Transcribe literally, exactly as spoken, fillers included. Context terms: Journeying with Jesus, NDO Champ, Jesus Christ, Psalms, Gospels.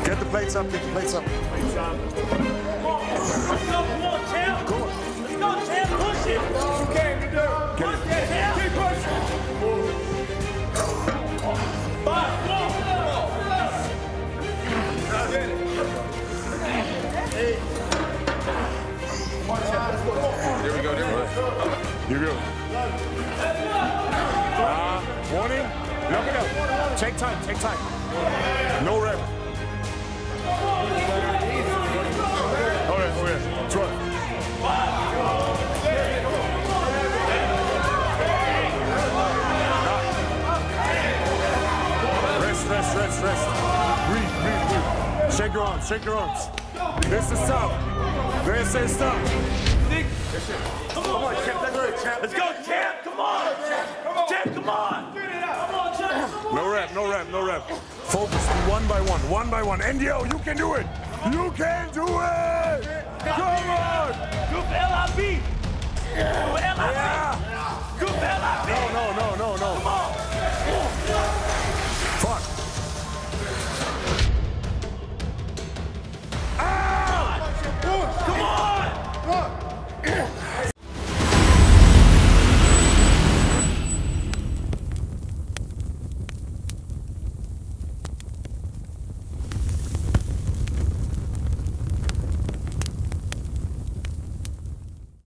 Get the plates up, get the plates up. Plates up. Come on, let's go, come on, Champ. Go. Let's go, Champ, push it. You can do it. Push it, Champ. Keep pushing. Five, four, four. There we go, there we go. Here we go. Uh, warning. Knock it up. Take time, take time. No rep. Rest, rest, rest. Breathe, breathe, breathe. Shake your arms, shake your arms. This is tough. This is tough. Come on, Champ, that's right, Champ. Let's go, Champ, come on. Champ, come on. Come on, Champ. No rep, no rep, no rep. Focus one by one, one by one. N D O, you can do it. You can do it. Come on. Group L I B. Group L I B. Group L I B. No, no, no, no.